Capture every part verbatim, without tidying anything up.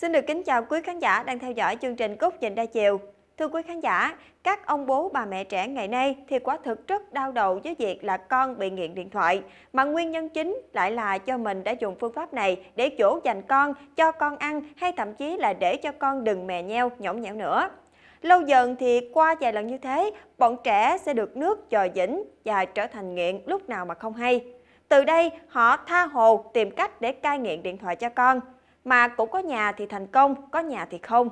Xin được kính chào quý khán giả đang theo dõi chương trình Góc Nhìn Đa Chiều. Thưa quý khán giả, các ông bố bà mẹ trẻ ngày nay thì quả thực rất đau đầu với việc là con bị nghiện điện thoại. Mà nguyên nhân chính lại là do mình đã dùng phương pháp này để dỗ dành con, cho con ăn hay thậm chí là để cho con đừng mè nheo, nhõng nhẽo nữa. Lâu dần thì qua vài lần như thế, bọn trẻ sẽ được nước dò dĩnh và trở thành nghiện lúc nào mà không hay. Từ đây họ tha hồ tìm cách để cai nghiện điện thoại cho con. Mà cũng có nhà thì thành công, có nhà thì không.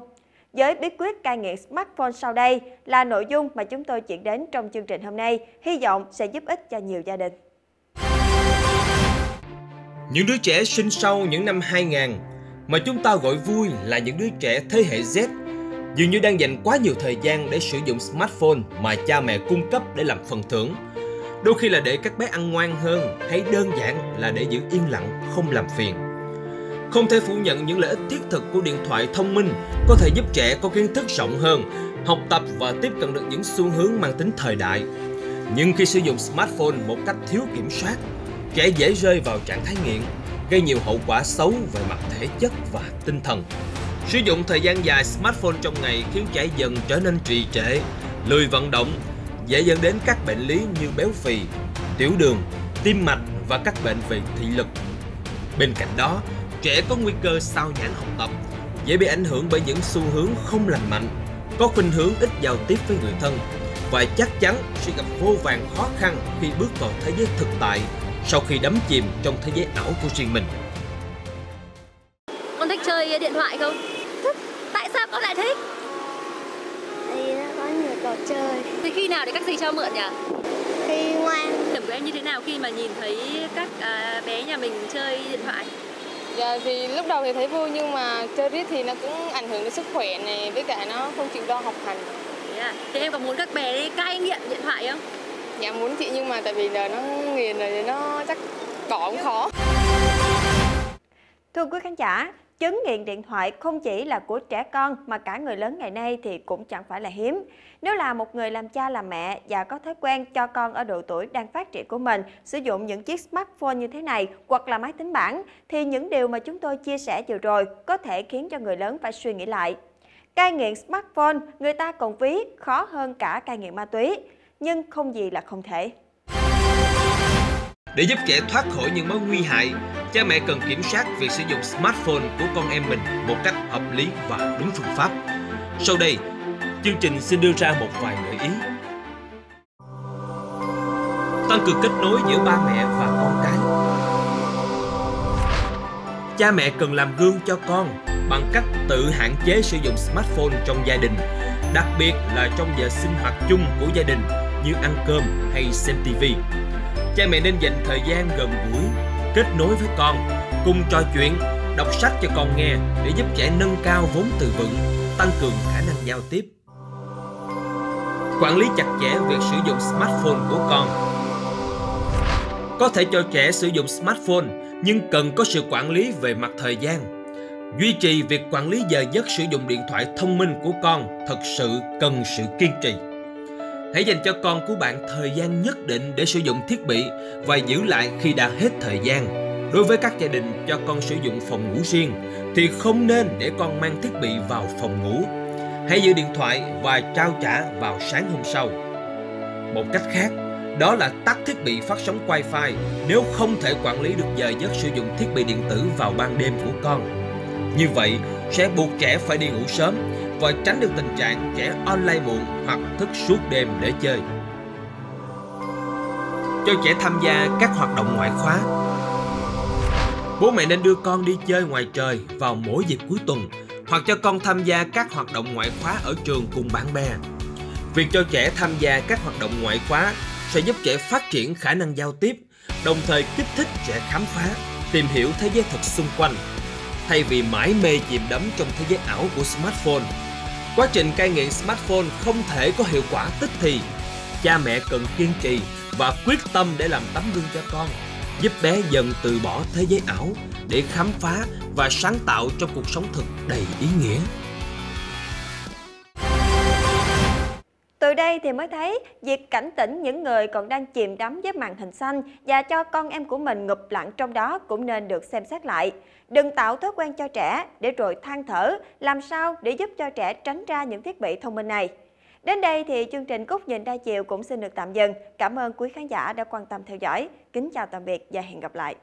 Với bí quyết cai nghiện smartphone sau đây là nội dung mà chúng tôi chuyển đến trong chương trình hôm nay, hy vọng sẽ giúp ích cho nhiều gia đình. Những đứa trẻ sinh sau những năm hai nghìn mà chúng ta gọi vui là những đứa trẻ thế hệ Z dường như đang dành quá nhiều thời gian để sử dụng smartphone mà cha mẹ cung cấp để làm phần thưởng. Đôi khi là để các bé ăn ngoan hơn hay đơn giản là để giữ yên lặng, không làm phiền. Không thể phủ nhận những lợi ích thiết thực của điện thoại thông minh có thể giúp trẻ có kiến thức rộng hơn, học tập và tiếp cận được những xu hướng mang tính thời đại. Nhưng khi sử dụng smartphone một cách thiếu kiểm soát, trẻ dễ rơi vào trạng thái nghiện, gây nhiều hậu quả xấu về mặt thể chất và tinh thần. Sử dụng thời gian dài smartphone trong ngày khiến trẻ dần trở nên trì trệ, lười vận động, dễ dẫn đến các bệnh lý như béo phì, tiểu đường, tim mạch và các bệnh về thị lực. Bên cạnh đó, trẻ có nguy cơ sao nhãng học tập, dễ bị ảnh hưởng bởi những xu hướng không lành mạnh, có khuynh hướng ít giao tiếp với người thân và chắc chắn sẽ gặp vô vàn khó khăn khi bước vào thế giới thực tại sau khi đắm chìm trong thế giới ảo của riêng mình. Con thích chơi điện thoại không? Thích. Tại sao con lại thích? Thì có nhiều trò chơi. Thì khi nào để các dì cho mượn nhỉ? Khi ngoan. Điểm của em như thế nào khi mà nhìn thấy các à, bé nhà mình chơi điện thoại? Dạ, thì lúc đầu thì thấy vui nhưng mà chơi riết thì nó cũng ảnh hưởng đến sức khỏe này, với cả nó không chịu đo học hành. Yeah. Thì em có muốn các bé cai nghiện điện thoại không? Dạ muốn chị, nhưng mà tại vì giờ nó nghiền rồi nó chắc bỏ cũng khó. Thưa quý khán giả, chứng nghiện điện thoại không chỉ là của trẻ con mà cả người lớn ngày nay thì cũng chẳng phải là hiếm. Nếu là một người làm cha làm mẹ và có thói quen cho con ở độ tuổi đang phát triển của mình sử dụng những chiếc smartphone như thế này hoặc là máy tính bảng, thì những điều mà chúng tôi chia sẻ vừa rồi có thể khiến cho người lớn phải suy nghĩ lại. Cai nghiện smartphone người ta còn ví khó hơn cả cai nghiện ma túy, nhưng không gì là không thể. Để giúp trẻ thoát khỏi những mối nguy hại, cha mẹ cần kiểm soát việc sử dụng smartphone của con em mình một cách hợp lý và đúng phương pháp. Sau đây, chương trình xin đưa ra một vài gợi ý. Tăng cường kết nối giữa ba mẹ và con cái. Cha mẹ cần làm gương cho con bằng cách tự hạn chế sử dụng smartphone trong gia đình, đặc biệt là trong giờ sinh hoạt chung của gia đình như ăn cơm hay xem ti vi. Cha mẹ nên dành thời gian gần gũi, kết nối với con, cùng trò chuyện, đọc sách cho con nghe để giúp trẻ nâng cao vốn từ vựng, tăng cường khả năng giao tiếp. Quản lý chặt chẽ việc sử dụng smartphone của con. Có thể cho trẻ sử dụng smartphone nhưng cần có sự quản lý về mặt thời gian. Duy trì việc quản lý giờ giấc sử dụng điện thoại thông minh của con thật sự cần sự kiên trì. Hãy dành cho con của bạn thời gian nhất định để sử dụng thiết bị và giữ lại khi đã hết thời gian. Đối với các gia đình cho con sử dụng phòng ngủ riêng thì không nên để con mang thiết bị vào phòng ngủ. Hãy giữ điện thoại và trao trả vào sáng hôm sau. Một cách khác, đó là tắt thiết bị phát sóng Wi-Fi nếu không thể quản lý được giờ giấc sử dụng thiết bị điện tử vào ban đêm của con. Như vậy, sẽ buộc trẻ phải đi ngủ sớm và tránh được tình trạng trẻ online muộn hoặc thức suốt đêm để chơi. Cho trẻ tham gia các hoạt động ngoại khóa. Bố mẹ nên đưa con đi chơi ngoài trời vào mỗi dịp cuối tuần hoặc cho con tham gia các hoạt động ngoại khóa ở trường cùng bạn bè. Việc cho trẻ tham gia các hoạt động ngoại khóa sẽ giúp trẻ phát triển khả năng giao tiếp, đồng thời kích thích trẻ khám phá, tìm hiểu thế giới thực xung quanh, thay vì mãi mê chìm đắm trong thế giới ảo của smartphone. Quá trình cai nghiện smartphone không thể có hiệu quả tức thì. Cha mẹ cần kiên trì và quyết tâm để làm tấm gương cho con, giúp bé dần từ bỏ thế giới ảo để khám phá và sáng tạo trong cuộc sống thực đầy ý nghĩa. Từ đây thì mới thấy việc cảnh tỉnh những người còn đang chìm đắm với màn hình xanh và cho con em của mình ngụp lặn trong đó cũng nên được xem xét lại. Đừng tạo thói quen cho trẻ để rồi than thở làm sao để giúp cho trẻ tránh ra những thiết bị thông minh này. Đến đây thì chương trình Góc Nhìn Đa Chiều cũng xin được tạm dừng. Cảm ơn quý khán giả đã quan tâm theo dõi. Kính chào tạm biệt và hẹn gặp lại.